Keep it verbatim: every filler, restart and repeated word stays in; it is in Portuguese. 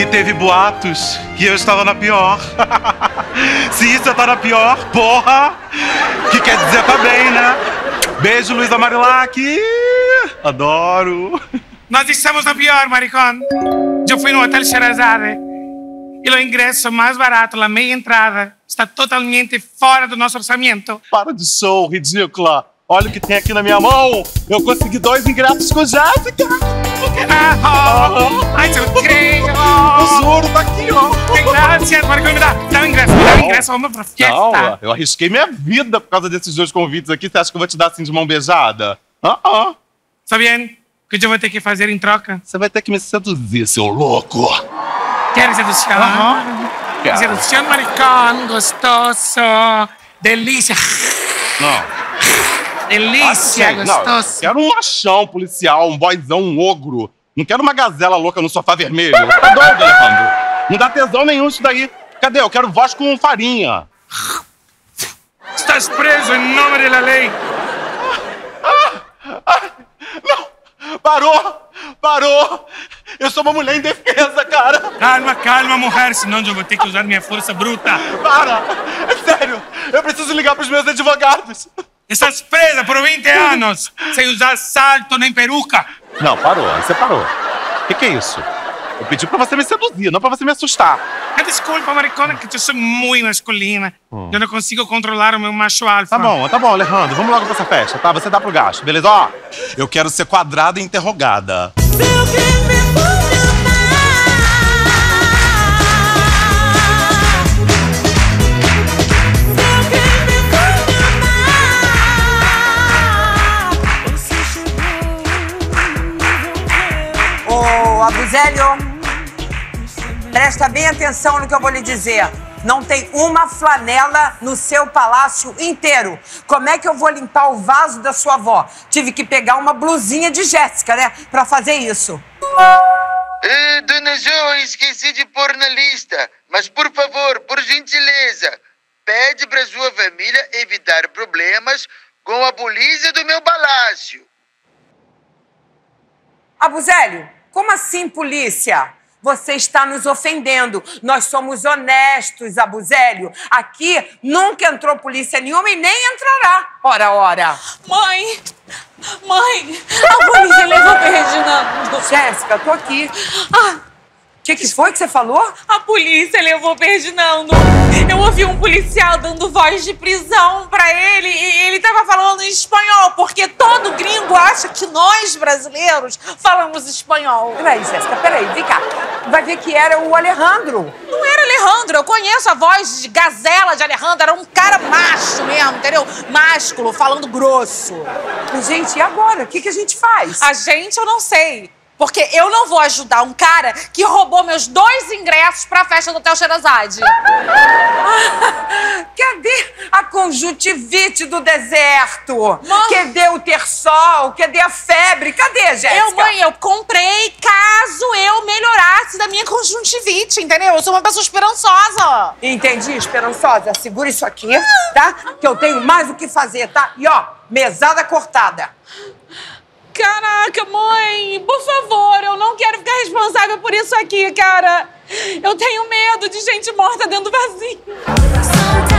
e teve boatos e eu estava na pior. Se isso tá na pior, porra, que quer dizer também, né? Beijo, Luiz da Marilac. Adoro. Nós estamos na pior, maricón. Eu fui no Hotel Xerazade e o ingresso mais barato, a meia entrada, está totalmente fora do nosso orçamento. Para de show, ridícula. Olha o que tem aqui na minha mão. Eu consegui dois ingressos com Jéssica. Ah, ai, seu incrível. O juro tá aqui, ó. Graças, maricón, me dá. Dá o ingresso, me dá o ingresso, vamos pra festa. Não, eu arrisquei minha vida por causa desses dois convites aqui. Você acha que eu vou te dar assim de mão beijada? Ah, ah. Tá bem. O que eu vou ter que fazer em troca? Você vai ter que me seduzir, seu louco. Quero seduzir. Aham. Quero. Seduzir, maricón, gostoso. Delícia. Não. Delícia, assim, gostoso. Não, quero um machão policial, um boizão, um ogro. Não quero uma gazela louca no sofá vermelho. Tá doido, Alejandro? Não dá tesão nenhum isso daí. Cadê? Eu quero voz com farinha. Estás preso em nome da lei. Ah, ah, ah. Parou! Parou! Eu sou uma mulher indefesa, cara! Calma, calma, mulher, senão eu vou ter que usar minha força bruta! Para! É sério! Eu preciso ligar pros meus advogados! Estás presa por vinte anos! Sem usar salto nem peruca! Não, parou, você parou! O que, que é isso? Eu pedi pra você me seduzir, não pra você me assustar! Desculpa, maricona, que eu sou muito masculina. Hum. Eu não consigo controlar o meu macho alfa. Tá bom, tá bom, Alejandro. Vamos logo pra essa festa, tá? Você dá pro gasto, beleza? Ó, eu quero ser quadrada e interrogada. Ô, Abuzélio! Presta bem atenção no que eu vou lhe dizer. Não tem uma flanela no seu palácio inteiro. Como é que eu vou limpar o vaso da sua avó? Tive que pegar uma blusinha de Jéssica, né? Pra fazer isso. Uh, dona Jo, esqueci de pôr na lista. Mas, por favor, por gentileza, pede pra sua família evitar problemas com a polícia do meu palácio. Abuzélio, como assim polícia? Você está nos ofendendo. Nós somos honestos, Abuzélio. Aqui nunca entrou polícia nenhuma e nem entrará. Ora, ora. Mãe! Mãe! A polícia levou o Ferdinando. Jéssica, tô aqui. Ah. O que, que foi que você falou? A polícia levou o Ferdinando. Eu ouvi um policial dando voz de prisão pra ele e ele tava falando em espanhol, porque todo gringo acha que nós, brasileiros, falamos espanhol. Peraí, Jéssica, peraí, vem cá. Vai ver que era o Alejandro. Não era Alejandro, eu conheço a voz de gazela de Alejandro, era um cara macho mesmo, entendeu? Másculo, falando grosso. Mas, gente, e agora? O que, que a gente faz? A gente, eu não sei. Porque eu não vou ajudar um cara que roubou meus dois ingressos pra festa do Hotel Xerazade. Ah, cadê a conjuntivite do deserto? Mãe. Cadê o ter-sol? Cadê a febre? Cadê, Jéssica? Eu, mãe, eu comprei caso eu melhorasse da minha conjuntivite, entendeu? Eu sou uma pessoa esperançosa. Entendi, esperançosa. Segura isso aqui, tá? Que eu tenho mais o que fazer, tá? E ó, mesada cortada. Caraca, mãe, por favor, eu não quero ficar responsável por isso aqui, cara. Eu tenho medo de gente morta dentro do vazio.